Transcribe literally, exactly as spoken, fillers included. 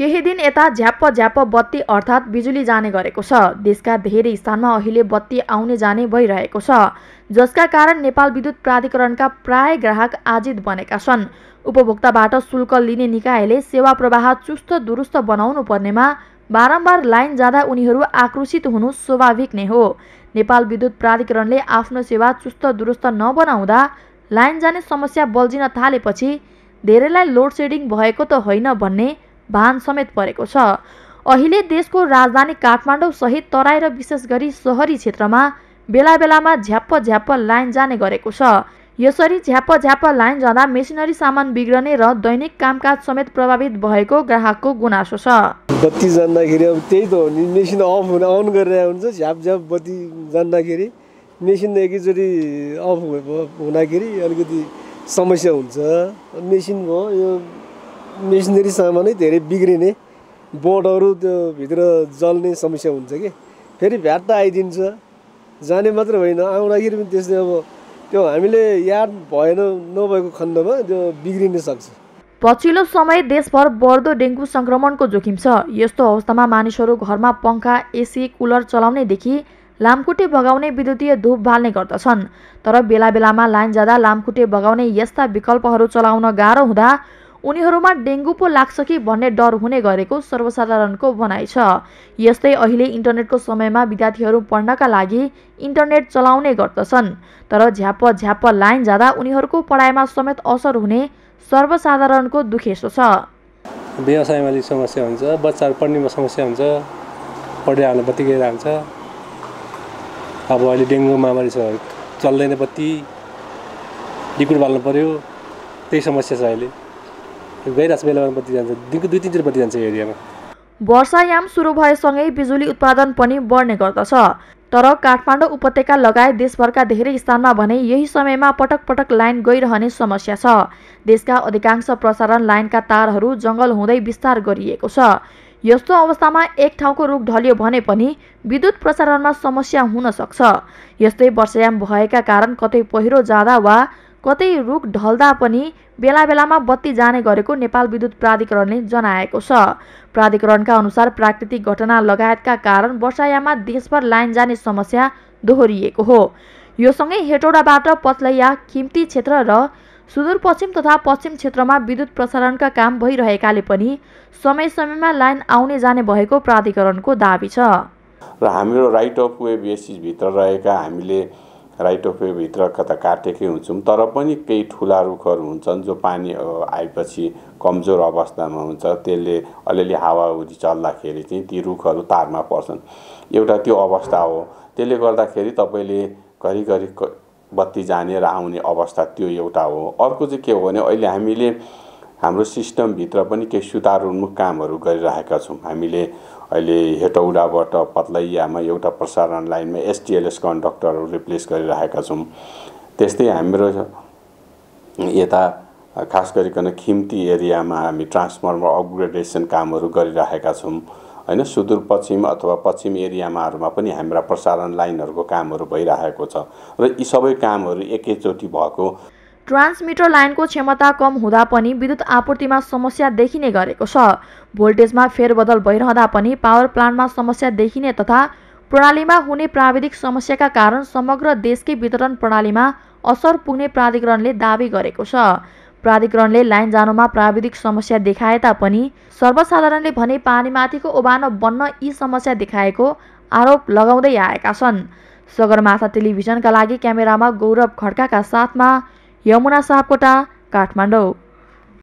केही दिन यता झ्याप्प झ्याप्प बत्ती अर्थात बिजुली जाने गरेको छ। देशका धेरै स्थानमा अहिले बत्ती आउने जाने भइरहेको छ, जसका कारण नेपाल विद्युत प्राधिकरणका प्राय ग्राहक आजित बनेका छन्। उपभोक्ताबाट शुल्क लिने निकायले सेवा प्रवाह चुस्त दुरुस्त बनाउनु पर्नेमा बारम्बार लाइन जाँदा उनीहरू आक्रोशित हुनु स्वाभाविक नै हो। नेपाल विद्युत प्राधिकरणले आफ्नो सेवा चुस्त दुरुस्त नबनाउँदा लाइन जाने समस्या बल्झिन थालेपछि धेरैलाई लोड सेडिङ भएको त होइन भन्ने भान समेत परेको छ। अहिले देशको राजधानी काठमाडौँ सहित तराई र विशेष गरी शहरी क्षेत्रमा बेला बेलामा झ्याप्प झ्याप्प लाइन जाने गरेको छ। यसरी झ्याप्प झ्याप्प लाइन जाँदा मेसिनरी सामान बिग्रने र दैनिक कामकाज समेत प्रभावित भएको ग्राहकको गुनासो छ। बत्ती जाँदाखेरि अब त्यही त हो नि, मेसिन अफ हुन अन गरिरहेको हुन्छ, झ्याप झ्याप बत्ती जाँदाखेरि मेसिन एकैचोटि अफ हुँदाखेरि अलिकति समस्या हुन्छ। मेसिन हो यो, मेसिनरी सामानै धेरै बिग्रिने, बोर्डहरू त्यो भित्र जल्ने समस्या हुन्छ कि फेरि भ्याट्टा आइदिन्छ। जाने मात्र होइन आउँदाखेरि पनि त्यस्तै, अब त्यो हामीले याद भएन नभएको खण्डमा त्यो बिग्रिन सक्छ। पछिल्लो समय देशभर बढ्दो डेंगू संक्रमणको जोखिम छ। यस्तो अवस्थामा मानिसहरू घरमा पंखा एसी कुलर चलाउनेदेखि लामखुट्टे भगाउने विद्युतीय धूप बाल्ने गर्दछन्। तर बेला बेलामा लाइन जाँदा लामखुट्टे भगाउने यस्ता विकल्पहरू चलाउन गाह्रो हुँदा उनीहरूमा डेंगू पो लाग्छ कि भन्ने डर हुने गरेको सर्वसाधारणको भनाइ छ। यस्तै अहिले इन्टरनेटको समयमा विद्यार्थीहरू पढ्नका लागि इन्टरनेट चलाउने गर्दछन्, तर झ्याप्प झ्याप्प लाइन जाँदा उनीहरूको पढाइमा समेत असर हुने सर्वसाधारणको दुखेसो छ। व्यवसायमा अलि समस्या हुन्छ, बच्चाहरू पढ्नेमा समस्या हुन्छ, पढाइमा बत्तिएर हुन्छ। अब अहिले डेंगू महामारी छ, चल्दैन बत्ती, लिक्विड बाल्नु पर्यो, त्यही समस्या छ। अहिले वर्षायाम सुरु भएसँगै बिजुली उत्पादन पनि बढ्ने गर्दछ। तर काठमाडौँ उपत्यका लगायत देशभरका धेरै स्थानमा भने यही समयमा पटक पटक लाइन गइरहने समस्या छ। देशका अधिकांश प्रसारण लाइनका तारहरू जङ्गल हुँदै विस्तार गरिएको छ। यस्तो अवस्थामा एक ठाउँको रुख ढल्यो भने पनि विद्युत प्रसारणमा समस्या हुन सक्छ। यस्तै वर्षायाम भएका कारण कतै पहिरो जाँदा वा कतै रुख ढल्दा पनि बेला बेलामा बत्ती जाने गरेको नेपाल विद्युत प्राधिकरणले जनाएको छ। प्राधिकरणका अनुसार प्राकृतिक घटना लगायतका कारण वर्षायाममा देशभर लाइन जाने समस्या दोहोरिएको हो। यो सँगै हेटौडाबाट पतलैया, खिम्ती क्षेत्र र सुदूरपश्चिम तथा पश्चिम क्षेत्रमा विद्युत प्रसारणका काम भइरहेकाले पनि समय समयमा लाइन आउने जाने भएको प्राधिकरणको दाबी छ। र हाम्रो राइट अफ वे बेसिस भित्र रहेका हामीले राइट अफ वे भित्र कता काटेकै हुन्छौँ, तर पनि केही ठुला रुखहरू हुन्छन् जो पानी आएपछि कमजोर अवस्थामा हुन्छ। त्यसले अलिअलि हावाहुरी चल्दाखेरि चाहिँ ती रुखहरू तारमा पर्छन्, एउटा त्यो अवस्था हो। त्यसले गर्दाखेरि तपाईँले घरिघरि बत्ती जाने र आउने अवस्था त्यो एउटा हो। अर्को चाहिँ के हो भने अहिले हामीले हाम्रो सिस्टमभित्र पनि केही सुधारोन्मुख कामहरू गरिरहेका छौँ। हामीले अहिले हेटौडाबाट पतलैयामा एउटा प्रसारण लाइनमा एसटिएलएस कन्डक्टरहरू रिप्लेस गरिरहेका छौँ। त्यस्तै हाम्रो यता खास गरिकन खिम्ती एरियामा हामी ट्रान्सफर्मर अपग्रेडेसन कामहरू गरिरहेका छौँ। हैन, सुदूरपश्चिम अथवा पश्चिम एरियामाहरूमा पनि हाम्रा प्रसारण लाइनहरूको कामहरू भइरहेको छ र यी सबै कामहरू एकैचोटि भएको। ट्रान्समिटर लाइनको क्षमता कम हुँदा पनि विद्युत आपूर्तिमा समस्या देखिने गरेको छ। भोल्टेजमा फेरबदल भइरहँदा पनि पावर प्लान्टमा समस्या देखिने तथा प्रणालीमा हुने प्राविधिक समस्याका कारण समग्र देशकै वितरण प्रणालीमा असर पुग्ने प्राधिकरणले दावी गरेको छ। प्राधिकरणले लाइन जानुमा प्राविधिक समस्या देखाए तापनि सर्वसाधारणले भने पानीमाथिको ओबानो बन्न यी समस्या देखाएको आरोप लगाउँदै आएका छन्। सगरमाथा टेलिभिजनका लागि क्यामेरामा गौरव खड्काका साथमा यमुना सापकोटा, काठमाडौँ।